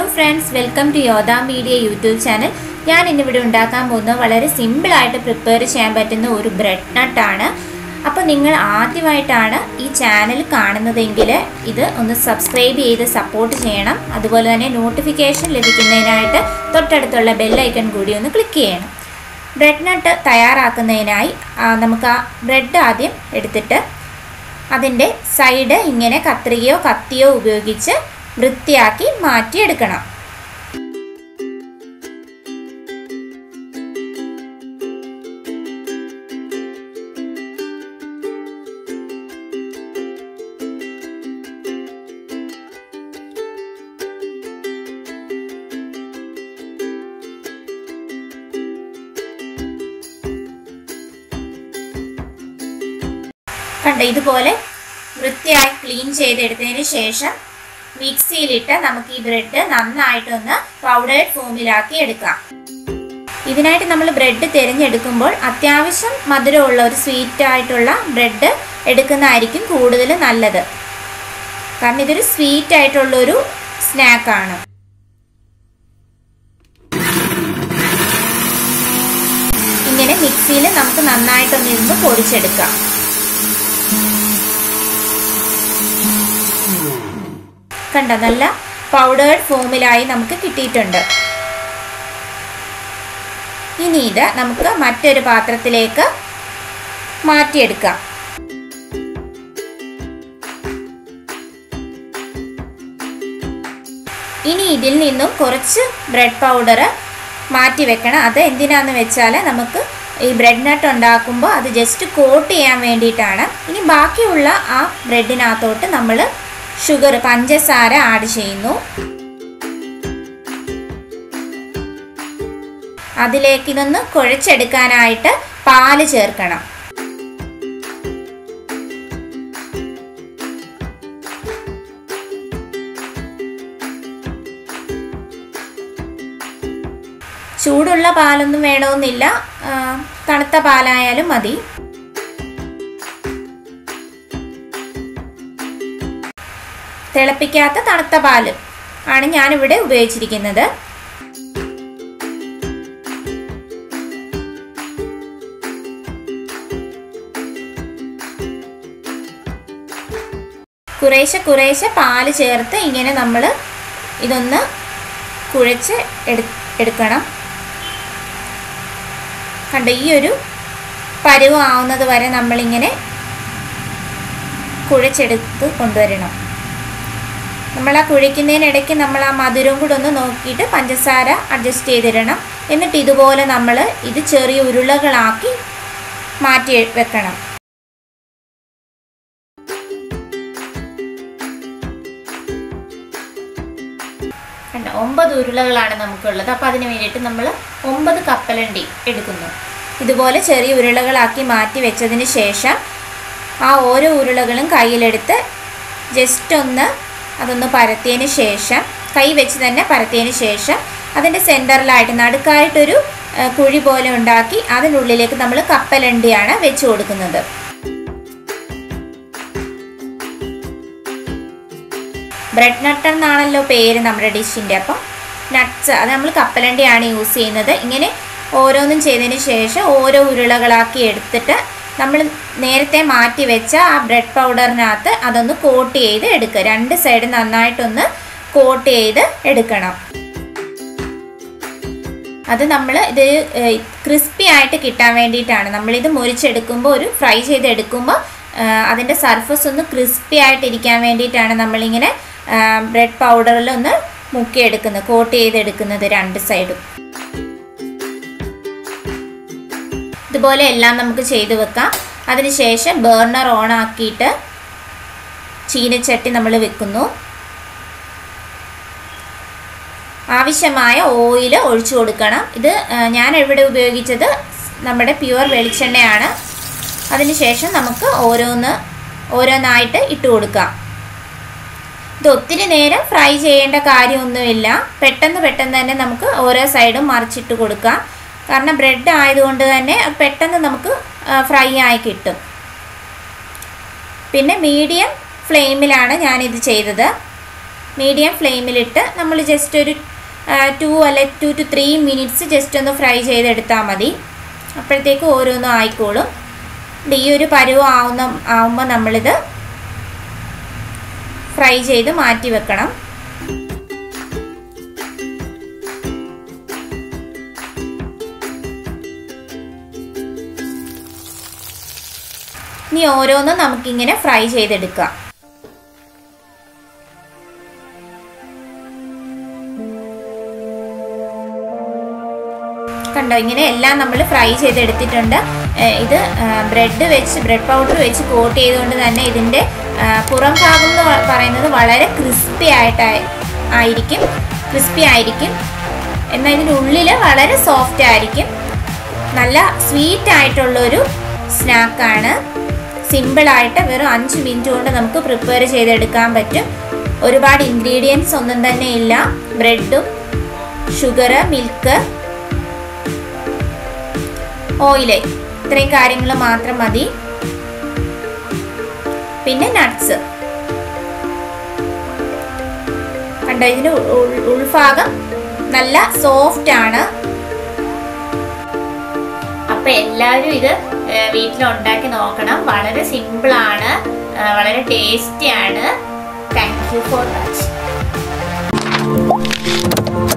Hello friends, welcome to Yodhaav Media YouTube channel. I am going to prepare a bread nut. If you are watching this channel, subscribe and support this channel. If you click the notification bell icon, click the bread nut. വൃത്തിയാക്കി മാറ്റി എടുക്കണം കണ്ടോ ഇതുപോലെ വൃത്തിയായി clean ചെയ്തെടുത്തതിന് ശേഷം Mixi litter, namaki bread, nanna powdered formula. This night, we bread terenjadukumbo, Athyavisham, Madurola, sweet titola, bread, Edukanarikin, Kudal and Alada. Kamidur sweet titoluru, snack on. In a mixi, namka nanna is the podicheduka. Powdered formula in Namka kitty tender. In either Namka matted patra tileka matedka. In idil in the corch bread powder, mati vecana, other Indina vechala, Namaka, a bread nut on dakumba, the just coat am venditana. In baki ulla, a bread in athota, namala. Sugar panchasara add cheyunu adilekku idannu kolachedukkanayitte paal cherkanam choodulla paalonnu venavonnilla tanutha paalaayalu madi തിളപ്പിക്കാത്ത തണുത്ത പാല് ആണ് ഞാൻ ഇവിടെ ഉപയോഗിച്ചിരിക്കുന്നത് കുറേശ്ശെ കുറേശ്ശെ പാല് ചേർത്ത് ഇങ്ങനെ നമ്മൾ ഇതൊന്ന് കുഴച്ച് എടുക്കണം കണ്ടോ ഈ ഒരു പരുവം ആവുന്നത് വരെ നമ്മൾ ഇങ്ങനെ കുഴച്ചെടുത്ത് കൊണ്ടുവരണം നമ്മളാ കുഴിക്കുന്നതിനിടയ്ക്ക് നമ്മൾ ആ മധുരം കൂടി ഒന്ന് നോക്കിയിട്ട് പഞ്ചസാര അഡ്ജസ്റ്റ് ചെയ്തിടണം എന്നിട്ട് ഇതുപോലെ നമ്മൾ ഇത് ചെറിയ ഉരുളകളാക്കി മാറ്റി വെക്കണം കണ്ടോ 9 ഉരുളകളാണ് നമുക്കുള്ളത് അപ്പോൾ അതിനു വേണ്ടിയിട്ട് നമ്മൾ 9 കപ്പലണ്ടി എടുക്കുന്നു ഇതുപോലെ ചെറിയ ഉരുളകളാക്കി മാറ്റി വെച്ചതിന് ശേഷം ആ ഓരോ ഉരുളകളും കയ്യിലെടുത്ത് ജസ്റ്റ് ഒന്ന് അതൊന്ന് പരത്തിയതിനു ശേഷം കൈ വെച്ച് തന്നെ പരത്തിയതിനു ശേഷം അതിന്റെ സെന്ററിലായിട്ട് നടുക്കായിട്ട് ഒരു കുഴി പോലെ ഉണ്ടാക്കി അതിനുള്ളിലേക്ക് നമ്മൾ കപ്പലണ്ടിയാണ് വെച്ചു കൊടുക്കുന്നത് ബ്രെഡ് നട്ട് എന്നാണല്ലോ പേര് നമ്മുടെ ഡിഷിന്റെ അപ്പോൾ നട്ട്സ് അത് നമ്മൾ കപ്പലണ്ടിയാണ് യൂസ് ചെയ്യുന്നത് ഇങ്ങനെ ഓരോന്നും ചെയ്തതിനു ശേഷം ഓരോ ഉരുളകളാക്കി എടുത്തിട്ട് നമ്മൾ നേരത്തെ മാറ്റി വെച്ച ആ ബ്രെഡ് പൗഡറിനകത്ത് അതൊന്ന് കോട്ട് ചെയ്ത് എടുക്കുക രണ്ട് സൈഡ് നന്നായിട്ട് ഒന്ന് കോട്ട് ചെയ്ത് എടുക്കണം അത് നമ്മൾ ഇത് ക്രിസ്പി ആയിട്ട് കിട്ടാൻ വേണ്ടിയിട്ടാണ് നമ്മൾ ഇത് മുരിച്ചെടുക്കുമ്പോൾ ഒരു ഫ്രൈ ചെയ്ത് എടുക്കുമ്പോൾ അതിന്റെ സർഫസ് ഒന്ന് ക്രിസ്പി ആയിട്ട് ഇരിക്കാൻ വേണ്ടിയിട്ടാണ് നമ്മൾ ഇങ്ങനെ ബ്രെഡ് പൗഡറിൽ ഒന്ന് മുക്കി എടുക്കുന്നത് കോട്ട് ചെയ്ത് എടുക്കുന്നത് രണ്ട് സൈഡും ഇതുപോലെ എല്ലാം നമുക്ക് ചെയ്തു വെക്കാം അതിനുശേഷം ബർണർ ഓൺ ആക്കിയിട്ട് ചീനച്ചട്ടി നമ്മൾ വെക്കുന്നു ആവശ്യമായ ഓയിൽ ഒഴിച്ചു കൊടുക്കണം ഇത് ഞാൻ ഇവിടെ ഉപയോഗിച്ചത് നമ്മുടെ പ്യുവർ വെളിച്ചെണ്ണയാണ് അതിനുശേഷം നമുക്ക് ഓരോന്നായിട്ട് ഇട്ടു കൊടുക്കാം ഇത് ഒത്തിരി നേരം ഫ്രൈ ചെയ്യേണ്ട കാര്യമൊന്നുമില്ല പെട്ടെന്ന് പെട്ടെന്ന് തന്നെ നമുക്ക് ഓരോ സൈഡും മറിച്ചിട്ട് കൊടുക്കാം കാരണം ബ്രെഡ് ആയതുകൊണ്ട് തന്നെ പെട്ടെന്ന് നമുക്ക് ഫ്രൈ ആയി കിട്ടും പിന്നെ മീഡിയം ഫ്ലെയിമിലാണ് ഞാൻ ഇത് ചെയ്തത് medium flame ilittu nammal just 2 to 3 minutes just onnu fry cheyededutha madi apporathekku oronu aayikolum ee oru paruvu aavumba nammal idu fry cheyidu maati vekkanam ഇനി ഓരോന്നും നമുക്ക് ഇങ്ങനെ ഫ്രൈ ചെയ്തെടുക്കാം കണ്ടോ ഇങ്ങനെ എല്ലാം നമ്മൾ ഫ്രൈ ചെയ്തെടുത്തിട്ടുണ്ട് ഇത് ബ്രെഡ് പൗഡർ വെച്ച് കോട്ട് ചെയ്തുകൊണ്ട് തന്നെ ഇതിന്റെ പുറം ഭാഗം എന്ന് പറയുന്നത് വളരെ ക്രിസ്പി ആയിരിക്കും എന്നാൽ ഇതിന്റെ ഉള്ളിൽ വളരെ സോഫ്റ്റ് ആയിരിക്കും നല്ല സ്വീറ്റ് ആയിട്ടുള്ള ഒരു സ്നാക്ക് ആണ് സിമ്പിൾ ആയിട്ട് വെറും 5 മിനിറ്റ് കൊണ്ട് നമുക്ക് പ്രിപ്പയർ ചെയ്തെടുക്കാൻ പറ്റും ഒരുപാട് ഇൻഗ്രീഡിയൻസ് ഒന്നും തന്നെ ഇല്ല ബ്രെഡും ഷുഗർ മിൽക്ക് ഓയിൽ ഇത്രയും കാര്യങ്ങൾ മാത്രം മതി പിന്നെ നട്ട്സ് കണ്ടോ ഇതിന്റെ ഉൾഭാഗം നല്ല സോഫ്റ്റ് ആണ് അപ്പോൾ എല്ലാവരും ഇത് വീട്ടിൽ ഉണ്ടാക്കി നോക്കണം വളരെ സിമ്പിൾ ആണ് വളരെ ടേസ്റ്റി ആണ് താങ്ക്യൂ ഫോർ വാച്ചിങ്